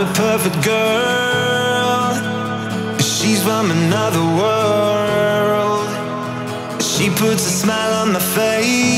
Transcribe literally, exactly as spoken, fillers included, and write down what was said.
found a perfect girl, but she's from another world. She puts a smile on my face.